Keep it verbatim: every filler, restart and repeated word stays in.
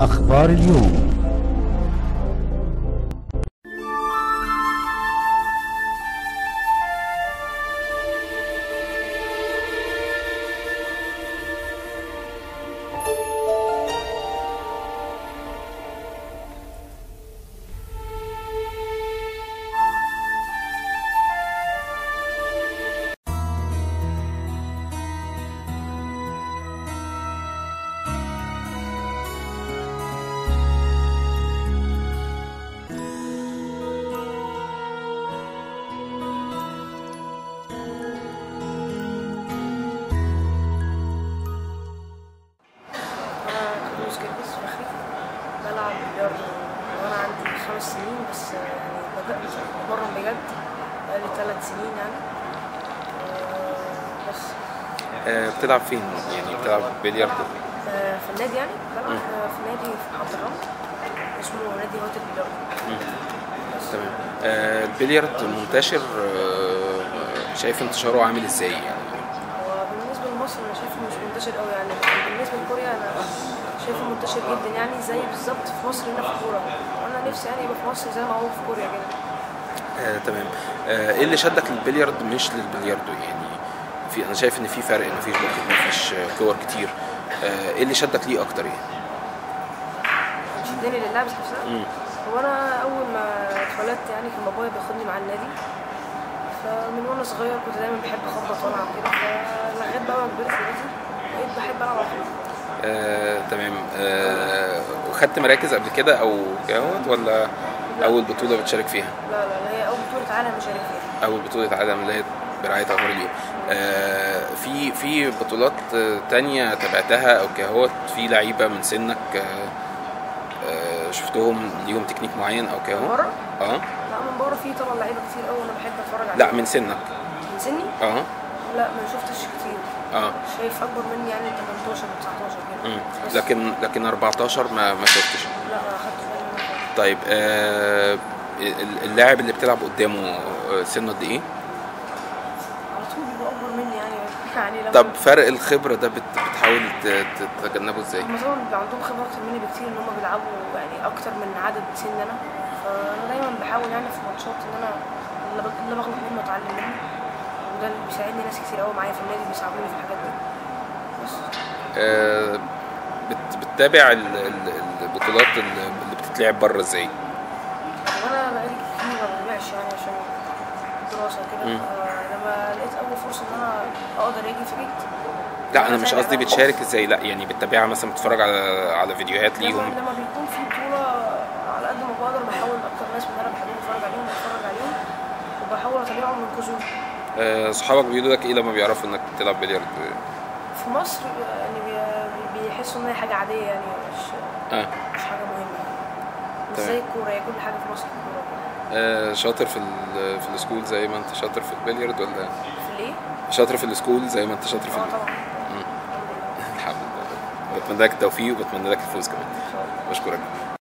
أخبار اليوم. بلعب بلياردو وانا عندي خمس سنين بس يعني بتمرن بجد بقالي ثلاث سنين يعني بس. أه بتلعب فين؟ يعني بتلعب بلياردو؟ أه في النادي يعني بلعب في نادي في حضر الرمل اسمه نادي هوتل بلياردو. تمام. أه البلياردو منتشر، أه شايف انتشاره عامل ازاي يعني؟ هو بالنسبة لمصر انا شايفه مش منتشر قوي يعني، بالنسبة لكوريا انا شايفه منتشر جدا يعني زي بالظبط في مصر هنا في الكوره، وانا نفسي يعني يبقى في مصر زي ما هو في كوريا كده. آه، تمام. آه، ايه اللي شدك للبلياردو مش للبلياردو يعني؟ في انا شايف ان في فرق، ان مفيش ما فيش كور كتير. آه، ايه اللي شدك ليه اكتر يعني؟ شدني للعب نفسها؟ هو انا اول ما اتولدت يعني كان بابايا بياخدني مع النادي، فمن وانا صغير كنت دايما بحب اخبط والعب كده، فلغايه بقى ما كبرت دلوقتي بقيت بحب العب على طول. آه، تمام. آه، خدت مراكز قبل كده او جاوت ولا لا. اول بطوله بتشارك فيها؟ لا لا هي اول بطوله عالم بشارك فيها، اول بطوله عالم اللي هي برعايه اخبار اليوم. آه، في في بطولات تانية تابعتها او كهوت في لعيبه من سنك آه شفتهم ليهم تكنيك معين او كهوت؟ من بره؟ اه لا من بره في طبعا لعيبه كتير قوي انا بحب اتفرج عليها. لا من سنك؟ من سني؟ اه لا ما شفتش كتير. اه شايف اكبر مني يعني تمنتاشر وتسعتاشر كده. لكن لكن اربعتاشر ما ما شفتش. لا ما خدتش بالي. طيب آه اللاعب اللي بتلعب قدامه سنه قد ايه؟ على طول بيبقى اكبر مني يعني يعني لما طب فرق الخبره ده بتحاول تتجنبه ازاي؟ هم طبعا بيبقى عندهم خبره اكتر مني بكتير، ان هم بيلعبوا يعني اكتر من عدد سن انا، فانا دايما بحاول يعني في ماتشات ان انا اللي باخد منهم اتعلم منهم، وده اللي بيساعدني ناس كتير قوي معايا في النادي بيساعدوني في الحاجات دي. بس آه بتتابع البطولات اللي بتتلعب بره ازاي؟ وانا بقالي كتير ما بتابعش يعني عشان الدراسه كده، لما لقيت اول فرصه ان انا اقدر اجي في بيت. لا انا مش قصدي بتشارك ازاي، لا يعني بتتابعها مثلا، بتتفرج على على فيديوهات ليهم؟ لما بيكون في بطوله على قد ما بقدر بحاول اكتر ناس من اللي انا بحبهم اتفرج عليهم بتفرج عليهم وبحاول اتابعهم وانقذهم. صحابك بيقولوا لك ايه لما بيعرفوا انك بتلعب بلياردو؟ في مصر يعني بيحسوا ان هي حاجه عاديه يعني مش آه. مش حاجه مهمه، مش زي الكوره، هي كل حاجه في مصر الكوره. آه شاطر في ال في السكول زي ما انت شاطر في البلياردو ولا في الايه؟ شاطر في السكول زي ما انت شاطر في اه طبعا. الحمد لله. بتمنى لك التوفيق وبتمنى لك الفوز كمان. بشكرك.